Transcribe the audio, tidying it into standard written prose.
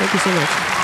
Thank you so much.